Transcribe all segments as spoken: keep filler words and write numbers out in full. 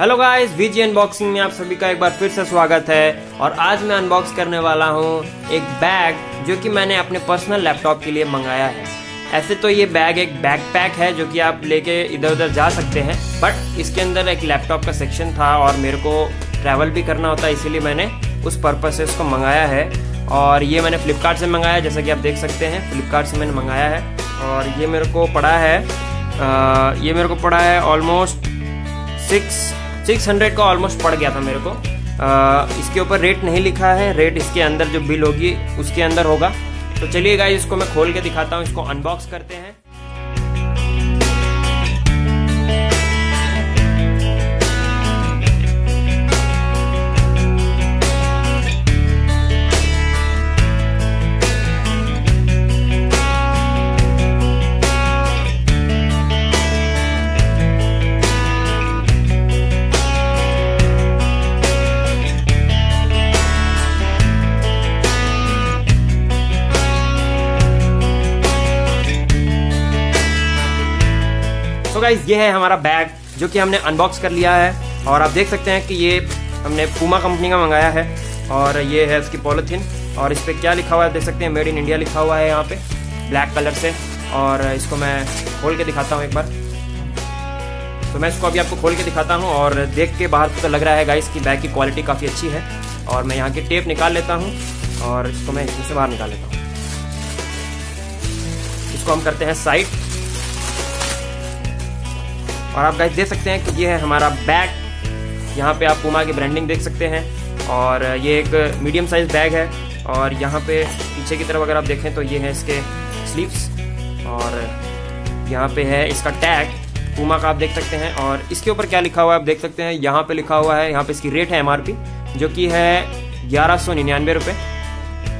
Hello guys, V G unboxing में आप सभी का एक बार फिर से स्वागत है। और आज मैं अनबॉक्स करने वाला हूं एक बैग जो कि मैंने अपने पर्सनल लैपटॉप के लिए मंगाया है। ऐसे तो ये बैग एक बैकपैक है जो कि आप लेके इधर उधर जा सकते हैं, बट इसके अंदर एक लैपटॉप का सेक्शन था और मेरे को ट्रैवल भी करना होता है, इसीलिए मैंने उस पर्पज से इसको मंगाया है। और ये मैंने फ्लिपकार्ट से मंगाया, जैसा कि आप देख सकते हैं फ्लिपकार्ट से मैंने मंगाया है। और ये मेरे को पड़ा है आ, ये मेरे को पड़ा है ऑलमोस्ट सिक्स सिक्स हंड्रेड का ऑलमोस्ट पड़ गया था मेरे को। आ, इसके ऊपर रेट नहीं लिखा है, रेट इसके अंदर जो बिल होगी उसके अंदर होगा। तो चलिए गाइस, इसको मैं खोल के दिखाता हूँ, इसको अनबॉक्स करते हैं। तो गाइज ये है हमारा बैग जो कि हमने अनबॉक्स कर लिया है। और आप देख सकते हैं कि ये हमने पूमा कंपनी का मंगाया है। और ये है इसकी पॉलिथीन और इस पर क्या लिखा हुआ है देख सकते हैं, मेड इन इंडिया लिखा हुआ है यहाँ पे ब्लैक कलर से। और इसको मैं खोल के दिखाता हूँ एक बार। तो मैं इसको अभी आपको खोल के दिखाता हूँ। और देख के बाहर तो लग रहा है गाइज कि बैग की क्वालिटी काफ़ी अच्छी है। और मैं यहाँ की टेप निकाल लेता हूँ और इसको मैं इसमें से बाहर निकाल लेता हूँ। इसको हम करते हैं साइड। और आप गाइस देख सकते हैं कि ये है हमारा बैग। यहाँ पे आप पुमा की ब्रांडिंग देख सकते हैं। और ये एक मीडियम साइज बैग है। और यहाँ पे पीछे की तरफ अगर आप देखें तो ये है इसके स्लीव्स और यहाँ पे है इसका टैग पुमा का, आप देख सकते हैं। और इसके ऊपर क्या लिखा हुआ है आप देख सकते हैं, यहाँ पे लिखा हुआ है, यहाँ पे इसकी रेट है एम आर पी जो कि है ग्यारह सौ निन्यानवे रुपये।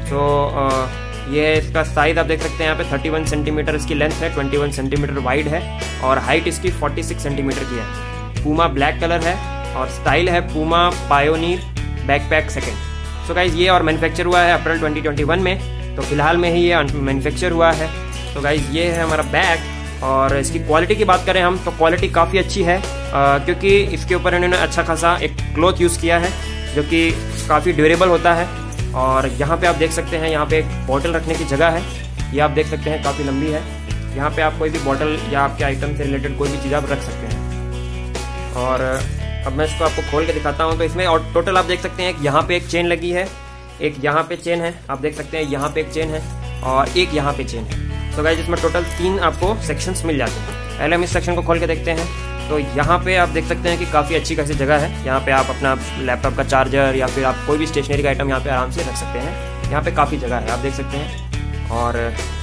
तो ये है इसका साइज, आप देख सकते हैं यहाँ पे इकतीस सेंटीमीटर इसकी लेंथ है, इक्कीस सेंटीमीटर वाइड है और हाइट इसकी छियालीस सेंटीमीटर की है। पूमा ब्लैक कलर है और स्टाइल है Puma Pioneer backpack second. So guys ये और मैन्युफैक्चर हुआ है अप्रैल दो हज़ार इक्कीस में, तो फिलहाल में ही ये मैन्युफैक्चर हुआ है। तो गाइज ये है हमारा बैग। और इसकी क्वालिटी की बात करें हम तो क्वालिटी काफ़ी अच्छी है, आ, क्योंकि इसके ऊपर इन्होंने अच्छा खासा एक क्लॉथ यूज़ किया है जो कि काफ़ी ड्यूरेबल होता है। और यहाँ पे आप देख सकते हैं यहाँ पे एक बॉटल रखने की जगह है, ये आप देख सकते हैं काफ़ी लंबी है। यहाँ पे आप कोई भी बॉटल या आपके आइटम से रिलेटेड कोई भी चीज़ आप रख सकते हैं। और अब मैं इसको आपको खोल के दिखाता हूँ। तो इसमें और टोटल आप देख सकते हैं यहाँ पे एक चेन लगी है, एक यहाँ पे चेन है, आप देख सकते हैं यहाँ पे एक चेन है और एक यहाँ पे चेन है। तो गाइस इसमें टोटल तीन आपको सेक्शंस मिल जाते हैं। पहले हम इस सेक्शन को खोल के देखते हैं। तो यहाँ पे आप देख सकते हैं कि काफ़ी अच्छी खासी जगह है। यहाँ पे आप अपना लैपटॉप का चार्जर या फिर आप कोई भी स्टेशनरी का आइटम यहाँ पे आराम से रख सकते हैं। यहाँ पे काफ़ी जगह है आप देख सकते हैं। और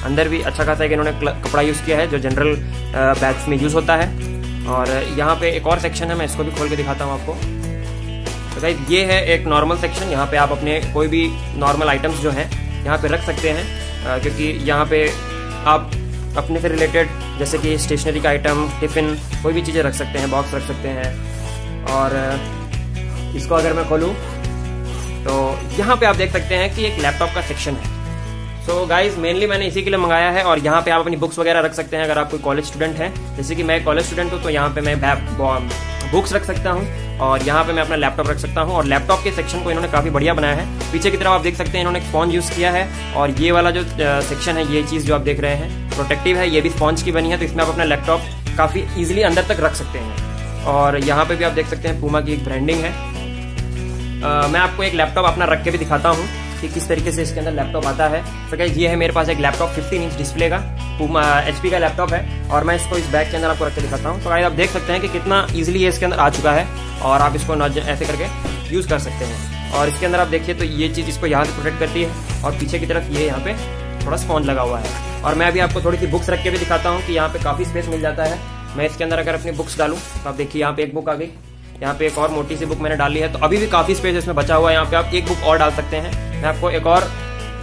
अंदर भी अच्छा खासा है कि इन्होंने कपड़ा यूज़ किया है जो जनरल बैग्स में यूज़ होता है। और यहाँ पे एक और सेक्शन है, मैं इसको भी खोल के दिखाता हूँ आपको। तो गाइस ये है एक नॉर्मल सेक्शन, यहाँ पर आप अपने कोई भी नॉर्मल आइटम्स जो हैं यहाँ पर रख सकते हैं, क्योंकि यहाँ पर आप अपने से रिलेटेड जैसे कि स्टेशनरी का आइटम, टिफ़िन, कोई भी चीज़ें रख सकते हैं, बॉक्स रख सकते हैं। और इसको अगर मैं खोलूं तो यहाँ पे आप देख सकते हैं कि एक लैपटॉप का सेक्शन है। सो गाइस मेनली मैंने इसी के लिए मंगाया है। और यहाँ पे आप अपनी बुक्स वगैरह रख सकते हैं अगर आप कोई कॉलेज स्टूडेंट हैं, जैसे कि मैं कॉलेज स्टूडेंट हूँ तो यहाँ पर मैं बुक्स रख सकता हूँ और यहाँ पर मैं अपना लैपटॉप रख सकता हूँ। और लैपटॉप के सेक्शन को इन्होंने काफ़ी बढ़िया बनाया है। पीछे की तरफ आप देख सकते हैं इन्होंने स्पॉन्ज यूज़ किया है। और ये वाला जो सेक्शन है, ये चीज़ जो आप देख रहे हैं प्रोटेक्टिव है, ये भी स्पॉन्ज की बनी है, तो इसमें आप अपना लैपटॉप काफ़ी इजीली अंदर तक रख सकते हैं। और यहाँ पे भी आप देख सकते हैं पूमा की एक ब्रांडिंग है। आ, मैं आपको एक लैपटॉप अपना रख के भी दिखाता हूँ कि किस तरीके से इसके अंदर लैपटॉप आता है। तो गाइस ये है मेरे पास एक लैपटॉप फिफ्टीन इंच डिस्प्ले का पूमा एचपी का लैपटॉप है। और मैं इसको इस बैग के अंदर आपको रख के दिखाता हूँ। तो गाइस आप देख सकते हैं कि कितना ईजिली ये इसके अंदर आ चुका है और आप इसको ऐसे करके यूज़ कर सकते हैं। और इसके अंदर आप देखिए तो ये चीज़ इसको यहाँ से प्रोटेक्ट करती है और पीछे की तरफ ये यहाँ पे थोड़ा स्पॉन्ज लगा हुआ है। और मैं अभी आपको थोड़ी सी बुक्स रख के भी दिखाता हूँ कि यहाँ पे काफ़ी स्पेस मिल जाता है। मैं इसके अंदर अगर अपनी बुक्स डालूँ तो आप देखिए यहाँ पे एक बुक आ गई, यहाँ पे एक और मोटी सी बुक मैंने डाली है, तो अभी भी काफ़ी स्पेस इसमें बचा हुआ है। यहाँ पे आप एक बुक और डाल सकते हैं। मैं आपको एक और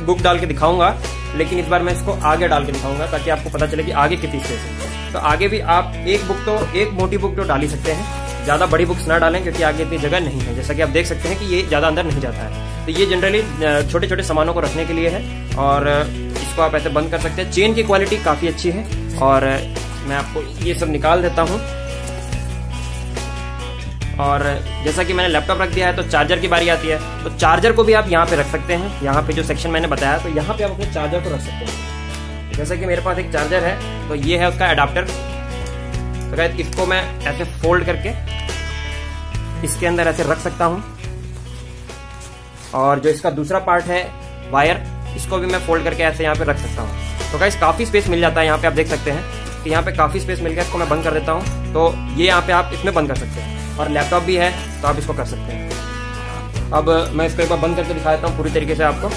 बुक डाल के दिखाऊंगा, लेकिन इस बार मैं इसको आगे डाल के दिखाऊंगा ताकि आपको पता चले कि आगे कितनी स्पेस है। तो आगे भी आप एक बुक तो एक मोटी बुक तो डाल ही सकते हैं, ज़्यादा बड़ी बुक्स ना डालें क्योंकि आगे इतनी जगह नहीं है। जैसा कि आप देख सकते हैं कि ये ज़्यादा अंदर नहीं जाता है। तो ये जनरली छोटे छोटे सामानों को रखने के लिए है। और इसको आप ऐसे बंद कर सकते हैं। चेन की क्वालिटी काफ़ी अच्छी है। और मैं आपको ये सब निकाल देता हूँ। और जैसा कि मैंने लैपटॉप रख दिया है तो चार्जर की बारी आती है, तो चार्जर को भी आप यहाँ पे रख सकते हैं। यहाँ पे जो सेक्शन मैंने बताया तो यहाँ पे आप अपने चार्जर को रख सकते हैं। जैसा कि मेरे पास एक चार्जर है तो ये है उसका अडाप्टर। तो गाइस इसको मैं ऐसे फोल्ड करके इसके अंदर ऐसे रख सकता हूँ। और जो इसका दूसरा पार्ट है वायर, इसको भी मैं फोल्ड करके ऐसे यहाँ पे रख सकता हूँ। तो गाइस काफ़ी स्पेस मिल जाता है यहाँ पे, आप देख सकते हैं कि यहाँ पे काफ़ी स्पेस मिल गया। इसको मैं बंद कर देता हूँ तो ये यहाँ पे आप इसमें बंद कर सकते हैं, और लैपटॉप भी है तो आप इसको कर सकते हैं। अब मैं इसको एक बार बंद करके दिखा देता हूँ पूरी तरीके से आपको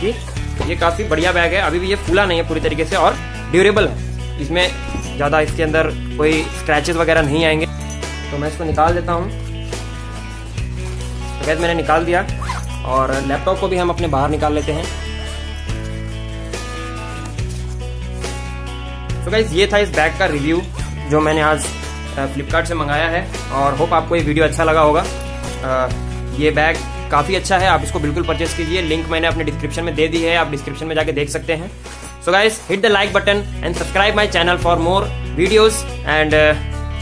कि ये काफ़ी बढ़िया बैग है। अभी भी ये फूला नहीं है पूरी तरीके से और ड्यूरेबल है, इसमें ज़्यादा इसके अंदर कोई स्क्रैचेस वगैरह नहीं आएंगे। तो मैं इसको निकाल देता हूँ। तो गाइस मैंने निकाल दिया, और लैपटॉप को भी हम अपने बाहर निकाल लेते हैं। तो गाइस ये था इस बैग का रिव्यू जो मैंने आज फ्लिपकार्ट से मंगाया है, और होप आपको ये वीडियो अच्छा लगा होगा। ये बैग काफ़ी अच्छा है, आप इसको बिल्कुल परचेस कीजिए। लिंक मैंने अपने डिस्क्रिप्शन में दे दी है, आप डिस्क्रिप्शन में जाके देख सकते हैं। So guys hit the like button and subscribe my channel for more videos and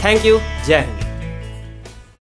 thank you. जय हिंद।